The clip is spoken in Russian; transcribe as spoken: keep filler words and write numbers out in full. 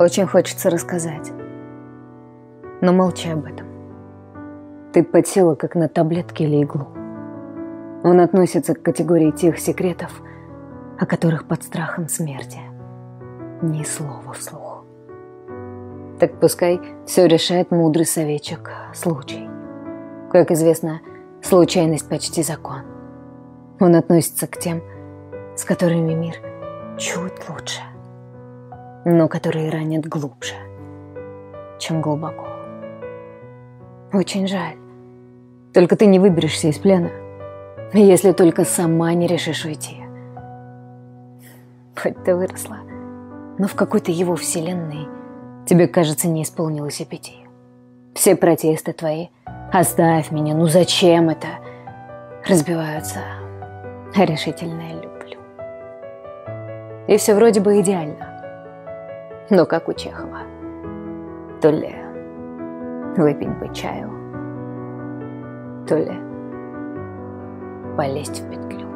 Очень хочется рассказать, но молчи об этом. Ты подсела, как на таблетке или иглу. Он относится к категории тех секретов, о которых под страхом смерти ни слова вслух. Так пускай все решает мудрый советчик случай. Как известно, случайность почти закон. Он относится к тем, с которыми мир чуть лучше, но которые ранят глубже, чем глубоко. Очень жаль. Только ты не выберешься из плена, если только сама не решишь уйти. Хоть ты выросла, но в какой-то его вселенной тебе, кажется, не исполнилось и пяти. Все протесты твои «оставь меня, ну зачем это?» разбиваются решительное «люблю». И все вроде бы идеально, но как у Чехова. То ли выпить бы чаю, то ли полезть в петлю.